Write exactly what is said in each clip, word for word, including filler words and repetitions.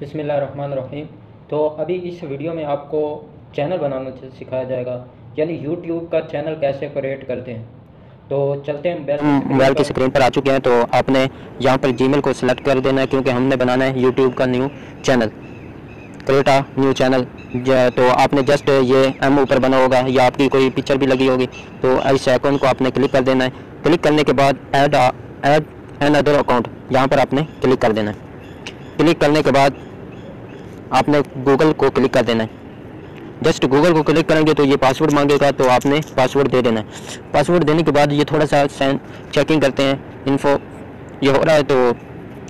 बिस्मिल्लाहिर्रहमानिर्रहीम। तो अभी इस वीडियो में आपको चैनल बनाना सिखाया जाएगा, यानी यूट्यूब का चैनल कैसे क्रिएट करते हैं। तो चलते हैं, मोबाइल की स्क्रीन पर आ चुके हैं। तो आपने यहाँ पर जीमेल को सिलेक्ट कर देना है, क्योंकि हमने बनाना है यूट्यूब का new channel, create a new channel. तो आपने जस्ट ये एम ऊपर बना होगा या आपकी कोई पिक्चर भी लगी होगी, तो इस आइकॉन को आपने क्लिक कर देना है। क्लिक करने के बाद add add another account यहाँ पर आपने क्लिक कर देना है। क्लिक करने के बाद आपने गूगल को क्लिक कर देना है। जस्ट गूगल को क्लिक करेंगे तो ये पासवर्ड मांगेगा, तो आपने पासवर्ड दे देना है। पासवर्ड देने के बाद ये थोड़ा सा चेकिंग करते हैं, इन्फो ये हो रहा है तो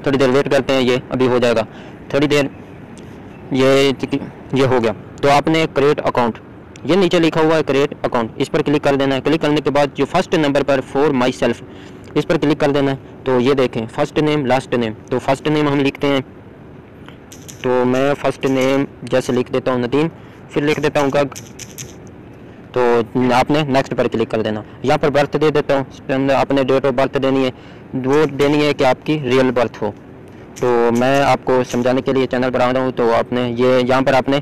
थोड़ी देर वेट करते हैं, ये अभी हो जाएगा। थोड़ी देर ये ये हो गया। तो आपने क्रिएट अकाउंट, ये नीचे लिखा हुआ है क्रिएट अकाउंट, इस पर क्लिक कर देना है। क्लिक करने के बाद जो फर्स्ट नंबर पर फॉर माई सेल्फ, इस पर क्लिक कर देना है। तो ये देखें फर्स्ट नेम लास्ट नेम, तो फर्स्ट नेम हम लिखते हैं, तो मैं फर्स्ट नेम जैसे लिख देता हूँ नदीम, फिर लिख देता हूँ गग। तो आपने नेक्स्ट पर क्लिक कर देना। यहाँ पर बर्थ दे देता हूँ, आपने डेट ऑफ बर्थ देनी है, वो देनी है कि आपकी रियल बर्थ हो। तो मैं आपको समझाने के लिए चैनल बना रहा हूँ। तो आपने ये यहाँ पर आपने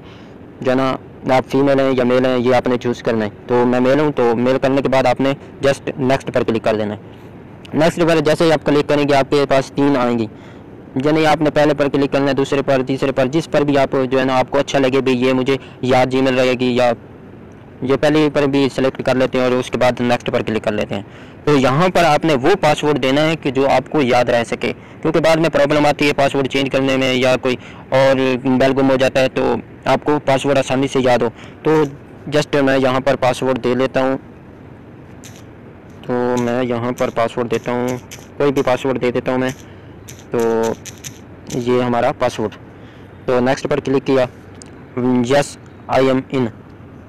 जो ना आप फीमेल हैं या मेल हैं, ये आपने चूज़ करना है। तो मैं मेल हूँ, तो मेल करने के बाद आपने जस्ट नेक्स्ट पर क्लिक कर देना है। नेक्स्ट पर जैसे ही आप क्लिक करेंगे आपके पास तीन आएंगी, यानी आपने पहले पर क्लिक करना है, दूसरे पर, तीसरे पर, जिस पर भी आप जो है ना आपको अच्छा लगे। भी ये मुझे या जी मेल रहेगी या ये पहले पर भी सिलेक्ट कर लेते हैं और उसके बाद नेक्स्ट पर क्लिक कर लेते हैं। तो यहाँ पर आपने वो पासवर्ड देना है कि जो आपको याद रह सके, क्योंकि बाद में प्रॉब्लम आती है पासवर्ड चेंज करने में या कोई और मोबाइल गुम हो जाता है, तो आपको पासवर्ड आसानी से याद हो। तो जस्ट मैं यहाँ पर पासवर्ड दे लेता हूँ, तो मैं यहाँ पर पासवर्ड देता हूँ, कोई भी पासवर्ड दे देता हूँ मैं। तो ये हमारा पासवर्ड, तो नेक्स्ट पर क्लिक किया, यस आई एम इन,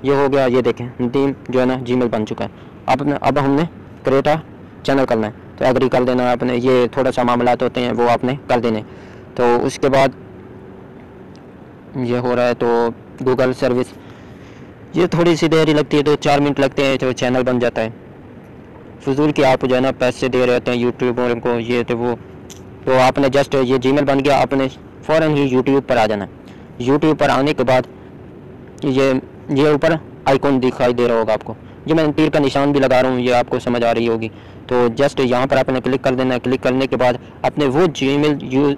ये हो गया। ये देखें नदीम जो है ना जीमेल बन चुका है। अब अब हमने क्रिएट अ चैनल करना है, तो एग्री कर देना है आपने। ये थोड़ा सा मामलात होते हैं, वो आपने कर देने। तो उसके बाद ये हो रहा है, तो गूगल सर्विस ये थोड़ी सी देरी लगती है, तो चार मिनट लगते हैं तो चैनल बन जाता है। फजूल के आप जो है ना पैसे दे रहे होते हैं यूट्यूबरों को, ये तो वो। तो आपने जस्ट ये जीमेल बन गया, आपने फ़ौरन ही यूट्यूब पर आ जाना है। यूट्यूब पर आने के बाद ये ये ऊपर आइकॉन दिखाई दे रहा होगा आपको, ये मैं तीर का निशान भी लगा रहा हूँ, ये आपको समझ आ रही होगी। तो जस्ट यहाँ पर आपने क्लिक कर देना है। क्लिक करने के बाद आपने वो जीमेल यूज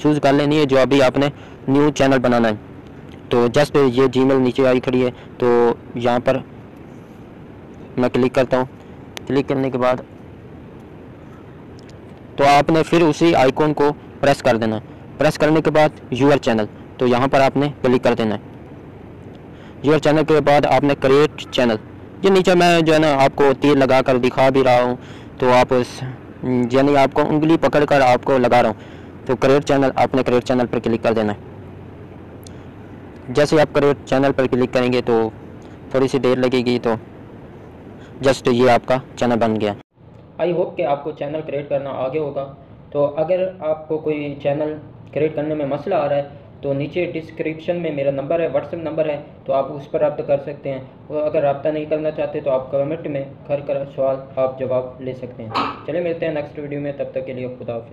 चूज़ कर लेनी है जो अभी आपने न्यू चैनल बनाना है। तो जस्ट ये जीमेल नीचे आई खड़ी है, तो यहाँ पर मैं क्लिक करता हूँ। क्लिक करने के बाद तो आपने फिर उसी आइकॉन को प्रेस कर देना है। प्रेस करने के बाद यूअर चैनल, तो यहाँ पर आपने क्लिक कर देना है। यूर चैनल के बाद आपने क्रिएट चैनल, ये नीचे मैं जो है ना आपको तीर लगा कर दिखा भी रहा हूँ, तो आप यानी आपको उंगली पकड़ कर आपको लगा रहा हूँ। तो क्रिएट चैनल, आपने क्रिएट चैनल पर क्लिक कर देना है। जैसे आप क्रिएट चैनल पर क्लिक करेंगे तो थोड़ी सी देर लगेगी। तो जस्ट ये आपका चैनल बन गया। आई होप कि आपको चैनल क्रिएट करना आगे होगा। तो अगर आपको कोई चैनल क्रिएट करने में मसला आ रहा है तो नीचे डिस्क्रिप्शन में मेरा नंबर है, व्हाट्सएप नंबर है, तो आप उस पर रब्ता कर सकते हैं। और अगर रब्ता नहीं करना चाहते तो आप कमेंट में कर कर सवाल आप जवाब ले सकते हैं। चलिए मिलते हैं नेक्स्ट वीडियो में, तब तक के लिए खुदा हाफिज़।